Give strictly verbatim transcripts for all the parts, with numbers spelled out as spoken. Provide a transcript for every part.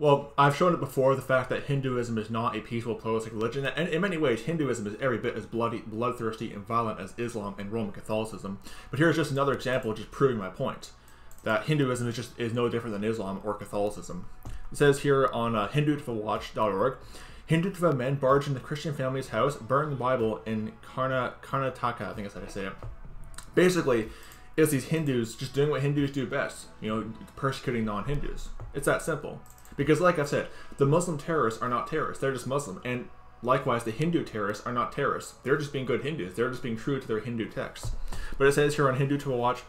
Well, I've shown it before, the fact that Hinduism is not a peaceful, pluralistic religion, and in many ways, Hinduism is every bit as bloody, bloodthirsty and violent as Islam and Roman Catholicism. But here's just another example just proving my point, that Hinduism is just is no different than Islam or Catholicism. It says here on uh, hindutva watch dot org, Hindutva men barge into Christian family's house, burn the Bible in Karna, Karnataka, I think that's how I say it. Basically, it's these Hindus just doing what Hindus do best, you know, persecuting non-Hindus. It's that simple. Because like I've said, the Muslim terrorists are not terrorists, they're just Muslim. And likewise, the Hindu terrorists are not terrorists, they're just being good Hindus, they're just being true to their Hindu texts. But it says here on Hindutva Watch,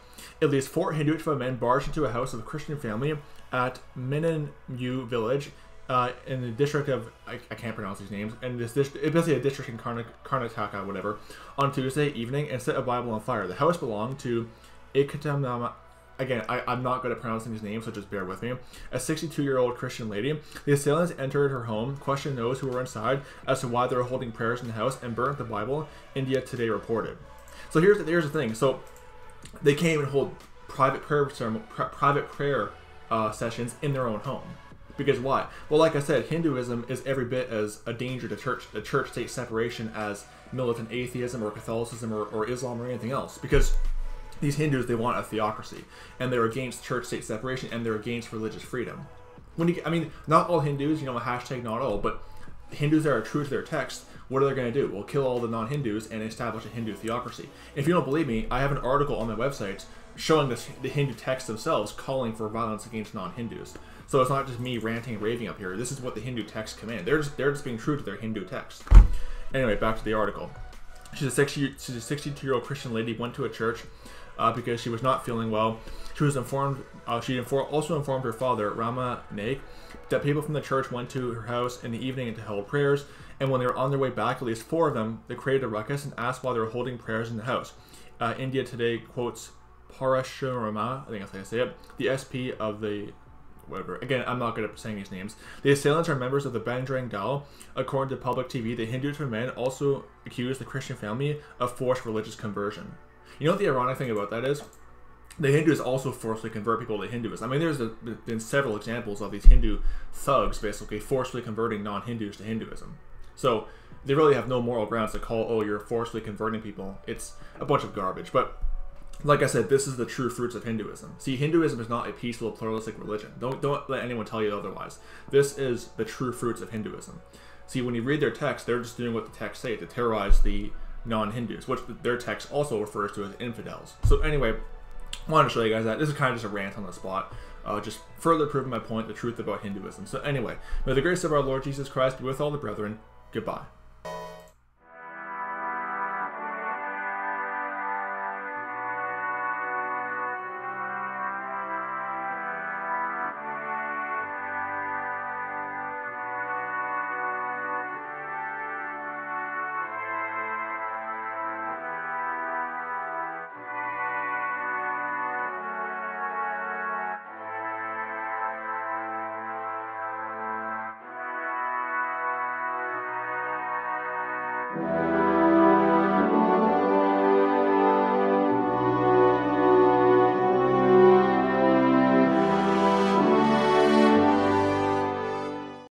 at least four Hindutva men barged into a house of a Christian family at Menanu village uh, in the district of, I, I can't pronounce these names, and this it's basically a district in Karna, Karnataka, whatever, on Tuesday evening and set a Bible on fire. The house belonged to Iktanama. Again, I, I'm not good at pronouncing these names, so just bear with me. A sixty-two-year-old Christian lady. The assailants entered her home, questioned those who were inside as to why they were holding prayers in the house, and burnt the Bible, India Today reported. So here's the, here's the thing. So they can't even hold private prayer private prayer uh, sessions in their own home. Because why? Well, like I said, Hinduism is every bit as a danger to church, the church-state separation as militant atheism or Catholicism or, or Islam or anything else. Because these Hindus, they want a theocracy, and they're against church-state separation, and they're against religious freedom. When you, I mean, not all Hindus, you know, hashtag not all, but Hindus that are true to their text, what are they going to do? Well, kill all the non-Hindus and establish a Hindu theocracy. If you don't believe me, I have an article on my website showing this, the Hindu texts themselves calling for violence against non-Hindus. So it's not just me ranting and raving up here. This is what the Hindu texts command. They're just, they're just being true to their Hindu text. Anyway, back to the article. She's a sixty-two-year-old Christian lady, went to a church Uh, because she was not feeling well. She was informed. Uh, she infor also informed her father, Rama Naik, that people from the church went to her house in the evening and held prayers. And when they were on their way back, at least four of them, they created a ruckus and asked why they were holding prayers in the house. Uh, India Today quotes Parashurama, I think that's how I say it, the S P of the whatever. Again, I'm not good at saying these names. The assailants are members of the Bajrang Dal. According to public T V, the Hindutva men also accused the Christian family of forced religious conversion. You know what the ironic thing about that is? The Hindus also forcibly convert people to Hinduism. I mean, there's a, been several examples of these Hindu thugs basically forcibly converting non-Hindus to Hinduism. So they really have no moral grounds to call, oh, you're forcibly converting people. It's a bunch of garbage. But like I said, this is the true fruits of Hinduism. See, Hinduism is not a peaceful, pluralistic religion. Don't, don't let anyone tell you otherwise. This is the true fruits of Hinduism. See, when you read their text, they're just doing what the texts say to terrorize the non-Hindus, which their text also refers to as infidels. So anyway, I wanted to show you guys that. This is kind of just a rant on the spot, uh, just further proving my point, the truth about Hinduism. So anyway, may the grace of our Lord Jesus Christ be with all the brethren. Goodbye.